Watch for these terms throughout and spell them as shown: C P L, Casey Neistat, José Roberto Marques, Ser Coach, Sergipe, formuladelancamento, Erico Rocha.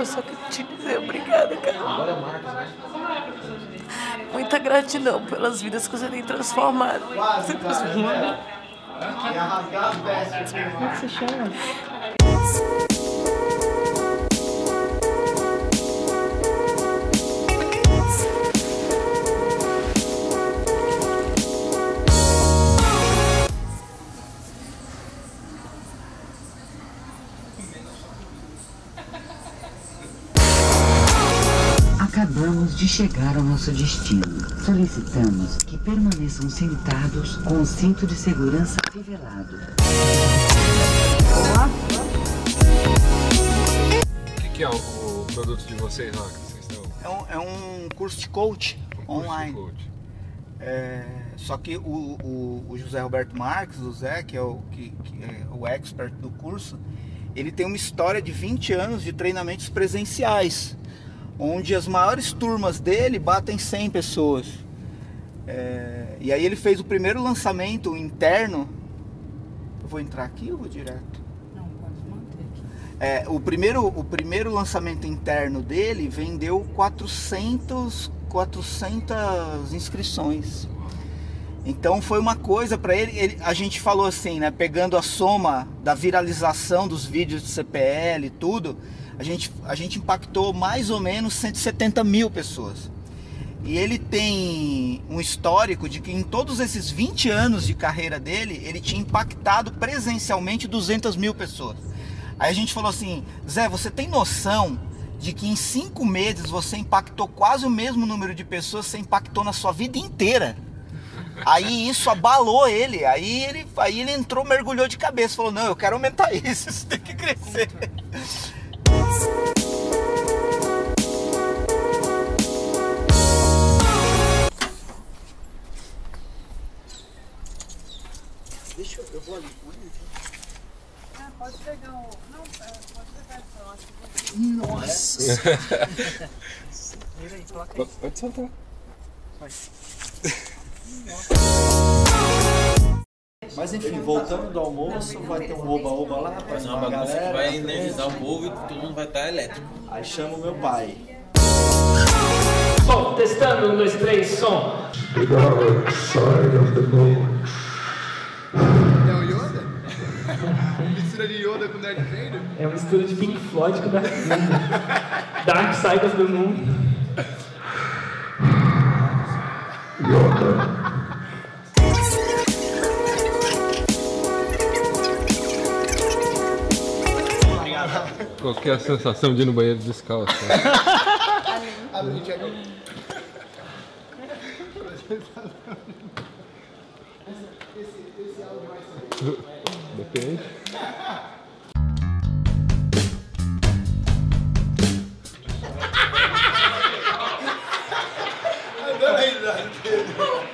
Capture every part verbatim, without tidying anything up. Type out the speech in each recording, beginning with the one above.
Eu só quero te dizer obrigada, cara. Muita gratidão pelas vidas que você tem transformado. Você transformou. Como você chama? Acabamos de chegar ao nosso destino. Solicitamos que permaneçam sentados com o cinto de segurança afivelado. Olá. O que é o produto de vocês lá que vocês estão? É um, é um curso de coach um online. Curso de coach. É, só que o, o, o José Roberto Marques, o Zé, que é o, que, que é o expert do curso, ele tem uma história de vinte anos de treinamentos presenciais, onde as maiores turmas dele batem cem pessoas. É, e aí ele fez o primeiro lançamento interno. Eu vou entrar aqui ou vou direto? Não, pode manter aqui. É, o, primeiro, o primeiro lançamento interno dele vendeu quatrocentas inscrições. Então foi uma coisa para ele, ele, a gente falou assim, né, pegando a soma da viralização dos vídeos de C P L e tudo, a gente, a gente impactou mais ou menos cento e setenta mil pessoas. E ele tem um histórico de que em todos esses vinte anos de carreira dele, ele tinha impactado presencialmente duzentas mil pessoas. Aí a gente falou assim, Zé, você tem noção de que em cinco meses você impactou quase o mesmo número de pessoas que você impactou na sua vida inteira? Aí isso abalou ele, aí ele, aí ele entrou, mergulhou de cabeça, falou, não, eu quero aumentar isso, isso tem que crescer. Deixa eu, eu vou ali com ele. Ah, pode pegar o... Não, pode pegar o que vou... Nossa! Vira aí, coloca aí. Pode soltar. Vai. Mas enfim, voltando do almoço, vai ter um oba-oba lá, rapaz. Não, uma bagunça que vai energizar o povo e todo mundo vai estar elétrico. Aí chama o meu pai. Som, testando, um, dois, três, som. É o Yoda? Mistura de Yoda com Darth Vader? É uma mistura de Pink Floyd com Darth Vader. Dark Side of the Moon. Yoda. Qual que é a sensação de ir no banheiro descalço? Depende. Não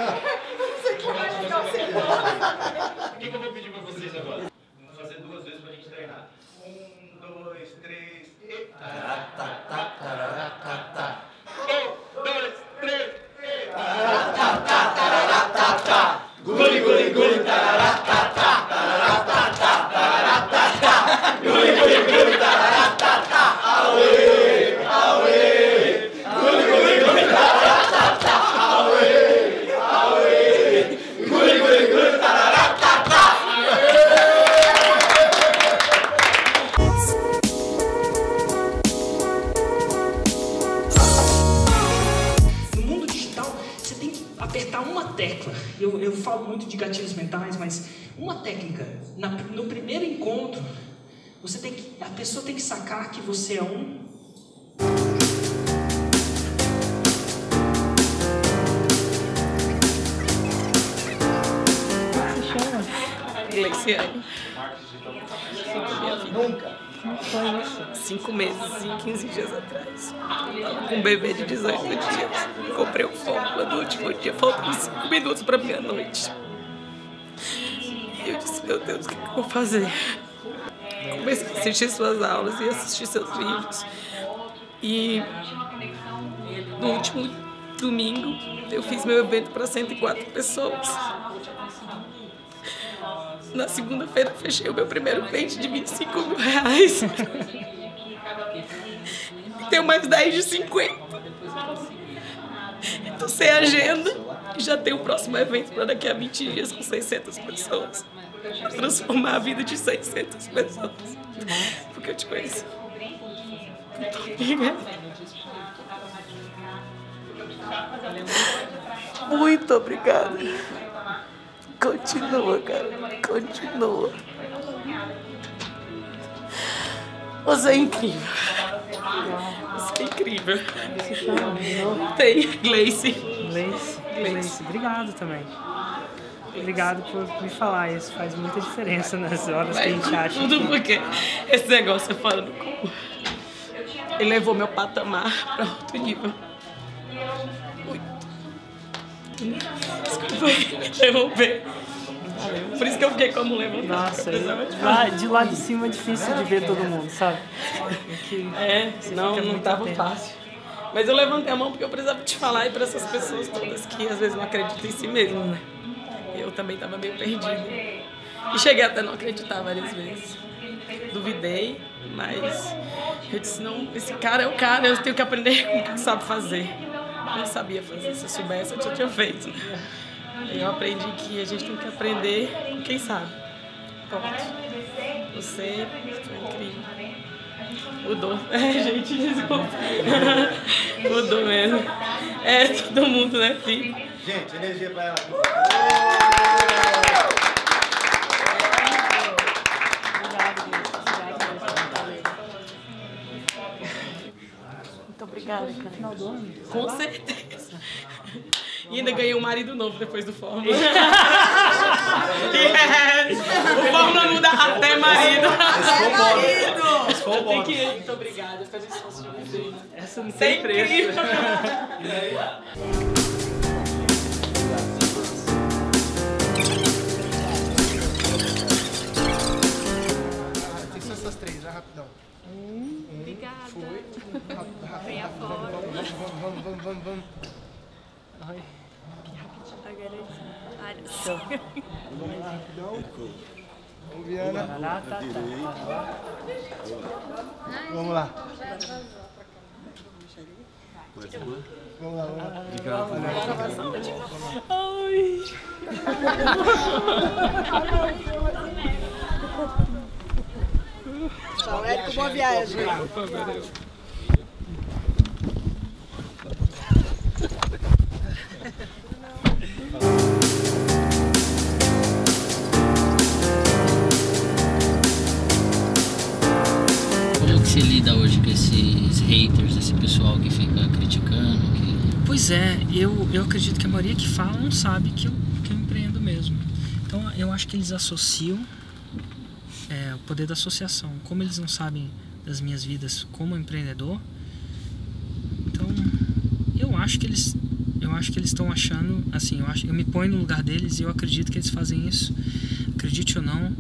sei como vai ficar o celular. O que eu vou pedir pra vocês agora? Vamos fazer duas vezes pra gente treinar. um, dois, três e... Taratataratata. um, dois, três e... Taratataratata. Guli, guli, guli, tararatata. Tararatata, tararatata. Guli, guli, guli, tararatata. Aue, aue. Guli, guli, guli, tararatata. Aue, aue. Guli, guli, guli, tararatata. Eu, eu falo muito de gatilhos mentais, mas uma técnica, na, no primeiro encontro, você tem que, a pessoa tem que sacar que você é um... Como se chama? Gleiciane. Nunca. Como foi isso? Cinco meses e quinze dias atrás. Tava com um bebê de dezoito dias. Comprei o fórmula do último dia. Faltam cinco minutos pra meia-noite. E eu disse, meu Deus, o que, que eu vou fazer? Comecei a assistir suas aulas e assistir seus vídeos. E no último domingo eu fiz meu evento pra cento e quatro pessoas. Na segunda-feira fechei o meu primeiro cliente de vinte e cinco mil reais. tenho mais dez de cinquenta. Tô sem agenda e já tenho o próximo evento para daqui a vinte dias com seiscentas pessoas. Pra transformar a vida de seiscentas pessoas. Porque eu te conheço. Muito obrigada. Muito obrigada. Continua, cara. Continua. Você é incrível. Você é incrível. Tem Gleice. Gleice. Gleice. Obrigado também. Obrigado por me falar isso. Faz muita diferença nas horas que a gente acha. Tudo porque esse negócio é falando como ele levou meu patamar para outro nível. Muito. Desculpa aí, derrubei. Por isso que eu fiquei como levantando. Nossa, eu, de lá de cima é difícil de ver todo mundo, sabe? É, senão não tava fácil. Mas eu levantei a mão porque eu precisava te falar e para essas pessoas todas que às vezes não acreditam em si mesmo, né? Eu também tava meio perdida. E cheguei até não acreditar várias vezes. Duvidei, mas eu disse, não, esse cara é o cara, eu tenho que aprender com o que sabe fazer. Eu não sabia fazer, se eu soubesse eu já tinha feito. Eu aprendi que a gente tem que aprender com quem sabe. Pronto. Você foi incrível. Mudou. É, gente, desculpa. Mudou mesmo. É, todo mundo, né, filho? Gente, energia pra ela. Obrigada, no final do ano. Com certeza. E ainda ganhei um marido novo depois do Fórmula. Yes. O Fórmula muda até marido. Até marido. Tem que ir. Muito obrigada. Faz um esforço de você. Essa não tem preço. Tem só essas três, já rapidão. Um, obrigada. Foi. Vem afora. Vamos, vamos, vamos, vamos, vamos. Ai. Que rapidinho tá garantido. Vamos lá, rapidão. Vamos, Viana. Vamos lá. Vamos lá, vamos lá. Obrigado. Ai. Tchau, Erico, boa viagem. Opa, valeu. Como que você lida hoje com esses haters, esse pessoal que fica criticando? Que... Pois é, eu, eu acredito que a maioria que fala não sabe que eu, que eu empreendo mesmo. Então eu acho que eles associam É, o poder da associação. Como eles não sabem das minhas vidas como empreendedor, então eu acho que eles eu acho que eles estão achando assim, eu acho, eu me ponho no lugar deles e eu acredito que eles fazem isso, acredite ou não,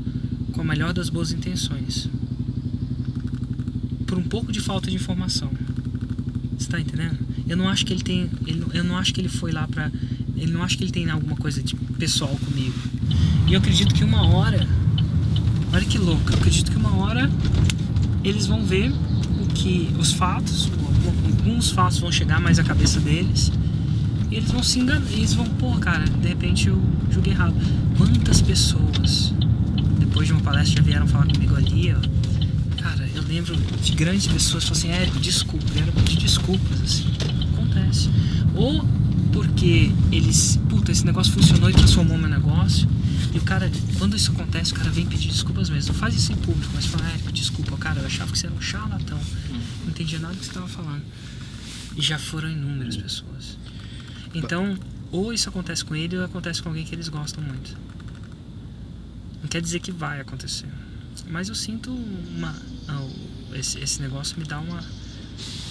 com a melhor das boas intenções, por um pouco de falta de informação. Você tá entendendo? Eu não acho que ele tem, ele, eu não acho que ele foi lá para, ele não acho que ele tem alguma coisa de pessoal comigo. E eu acredito que uma hora Olha que louco, eu acredito que uma hora eles vão ver o que os fatos, alguns fatos vão chegar mais à cabeça deles e eles vão se enganar, eles vão, pô, cara, de repente eu julguei errado. Quantas pessoas, depois de uma palestra, já vieram falar comigo ali, ó. Cara, eu lembro de grandes pessoas que falaram assim, Erico, desculpa, vieram pedir desculpas, assim, acontece. Ou porque eles, puta, esse negócio funcionou e transformou meu negócio. E o cara, quando isso acontece, o cara vem pedir desculpas mesmo. Não faz isso em público, mas fala, Erico, desculpa, cara, eu achava que você era um charlatão. Não entendia nada do que você estava falando. E já foram inúmeras pessoas. Então, ou isso acontece com ele, ou acontece com alguém que eles gostam muito. Não quer dizer que vai acontecer. Mas eu sinto uma... Esse, esse negócio me dá uma,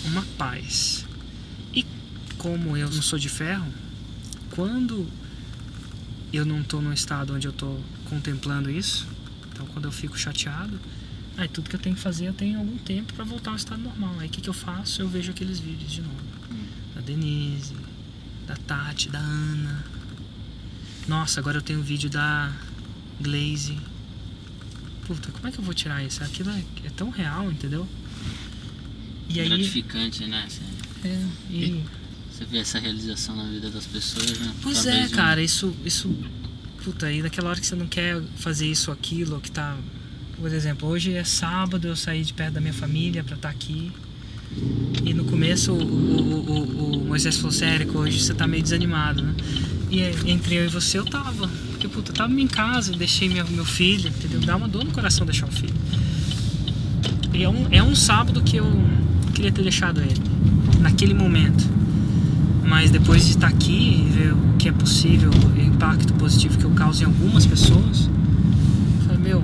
uma paz. E como eu não sou de ferro, quando... eu não estou num estado onde eu estou contemplando isso, então quando eu fico chateado, aí tudo que eu tenho que fazer, eu tenho algum tempo para voltar ao estado normal. Aí o que, que eu faço? Eu vejo aqueles vídeos de novo, hum. da Denise, da Tati, da Ana. Nossa, agora eu tenho um vídeo da Glaze. Puta, como é que eu vou tirar isso? Aquilo é, é tão real, entendeu? E gratificante, aí, né? É, e... Você vê essa realização na vida das pessoas, né? Pois Talvez é, um... cara, isso, isso... Puta, e naquela hora que você não quer fazer isso ou aquilo, que tá... Por exemplo, hoje é sábado, eu saí de perto da minha família pra estar aqui. E no começo o, o, o, o Moisés falou: Érico, hoje você tá meio desanimado, né? E entre eu e você eu tava. Porque, puta, eu tava em casa, deixei meu, meu filho, entendeu? Dá uma dor no coração deixar o filho. E é um, é um sábado que eu queria ter deixado ele, naquele momento. Mas depois de estar aqui e ver o que é possível, o impacto positivo que eu causo em algumas pessoas, eu falei: meu,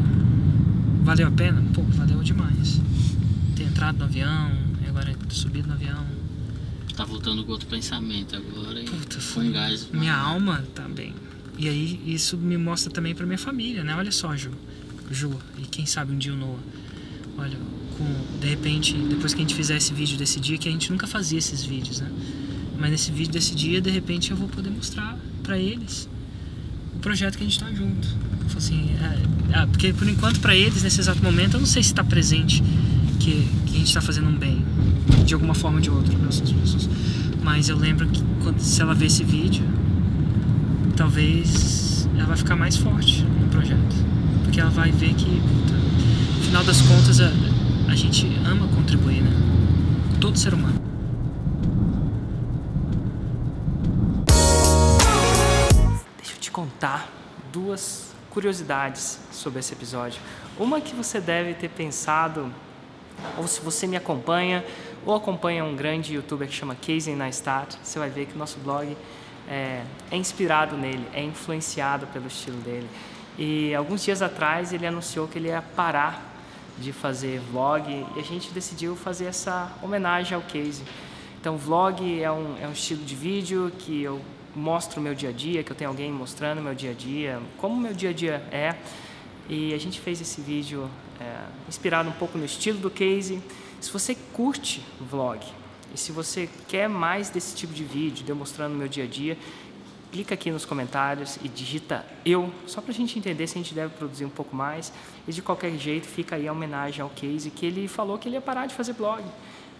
valeu a pena? Pô, valeu demais. Ter entrado no avião, agora subido no avião. Tá voltando com outro pensamento agora. Puta, e foi um gás. Minha mano. alma tá bem. E aí isso me mostra também pra minha família, né? Olha só, Ju. Ju, e quem sabe um dia o Noah. Olha, com, de repente, depois que a gente fizer esse vídeo desse dia, que a gente nunca fazia esses vídeos, né? Mas nesse vídeo desse dia, de repente, eu vou poder mostrar pra eles o projeto que a gente tá junto. Então, assim, é, é, porque por enquanto pra eles, nesse exato momento, eu não sei se tá presente que, que a gente tá fazendo um bem, de alguma forma ou de outra, para essas pessoas. Mas eu lembro que quando, se ela ver esse vídeo, talvez ela vai ficar mais forte no projeto, porque ela vai ver que, puta, no final das contas, a, a gente ama contribuir, né? Todo ser humano. Deixa eu te contar duas curiosidades sobre esse episódio. Uma que você deve ter pensado, ou se você me acompanha, ou acompanha um grande youtuber que chama Casey Neistat, você vai ver que o nosso blog é, é inspirado nele, é influenciado pelo estilo dele. E alguns dias atrás ele anunciou que ele ia parar de fazer vlog e a gente decidiu fazer essa homenagem ao Casey. Então vlog é um, é um estilo de vídeo que eu mostro o meu dia a dia, que eu tenho alguém mostrando o meu dia a dia, como o meu dia a dia é. E a gente fez esse vídeo é, inspirado um pouco no estilo do Casey. Se você curte vlog e se você quer mais desse tipo de vídeo, demonstrando o meu dia a dia, clica aqui nos comentários e digita eu, só para a gente entender se a gente deve produzir um pouco mais. E de qualquer jeito fica aí a homenagem ao Casey, que ele falou que ele ia parar de fazer blog.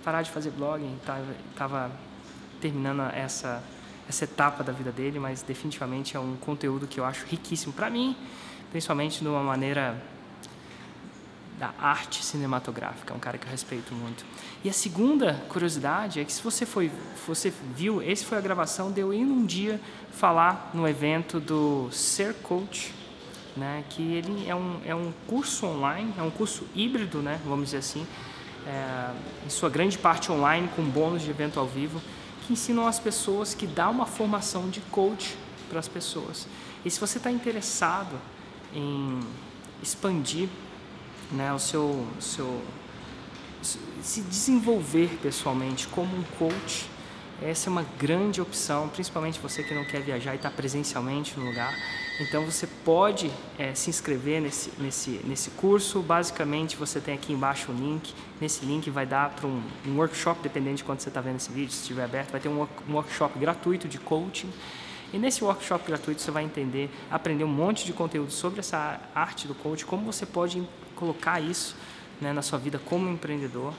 Parar de fazer blog, estava terminando essa, essa etapa da vida dele, mas definitivamente é um conteúdo que eu acho riquíssimo para mim, principalmente de uma maneira da arte cinematográfica, é um cara que eu respeito muito. E a segunda curiosidade é que se você foi, você viu, esse foi a gravação de eu ir num dia falar no evento do Ser Coach, né, que ele é um, é um curso online, é um curso híbrido, né, vamos dizer assim, é, em sua grande parte online, com bônus de evento ao vivo, que ensinam as pessoas, que dá uma formação de coach para as pessoas. E se você está interessado em expandir, né, o seu, seu, se desenvolver pessoalmente como um coach, essa é uma grande opção, principalmente você que não quer viajar e está presencialmente no lugar. Então você pode é, se inscrever nesse, nesse, nesse curso. Basicamente você tem aqui embaixo o link, nesse link vai dar para um, um workshop, dependendo de quando você está vendo esse vídeo, se estiver aberto, vai ter um, um workshop gratuito de coaching. E nesse workshop gratuito você vai entender, aprender um monte de conteúdo sobre essa arte do coach, como você pode colocar isso, né, na sua vida como empreendedor.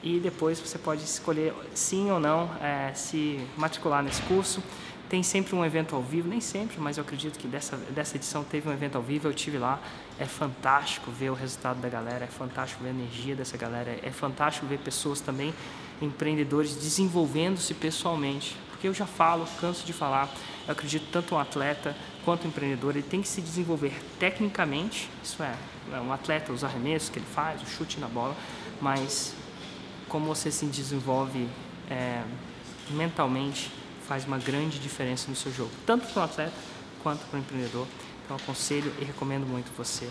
E depois você pode escolher sim ou não é, se matricular nesse curso. Tem sempre um evento ao vivo, nem sempre, mas eu acredito que dessa, dessa edição teve um evento ao vivo, eu estive lá. É fantástico ver o resultado da galera, é fantástico ver a energia dessa galera, é fantástico ver pessoas também, empreendedores, desenvolvendo-se pessoalmente. Porque eu já falo, canso de falar, eu acredito tanto um atleta quanto um empreendedor, ele tem que se desenvolver tecnicamente, isso é, um atleta, os arremessos que ele faz, o chute na bola, mas como você se desenvolve é, mentalmente faz uma grande diferença no seu jogo, tanto para um atleta quanto para um empreendedor. Então eu aconselho e recomendo muito você,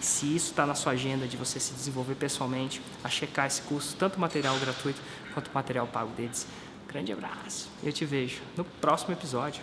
se isso está na sua agenda de você se desenvolver pessoalmente, a checar esse curso, tanto material gratuito quanto material pago deles. Grande abraço, eu te vejo no próximo episódio.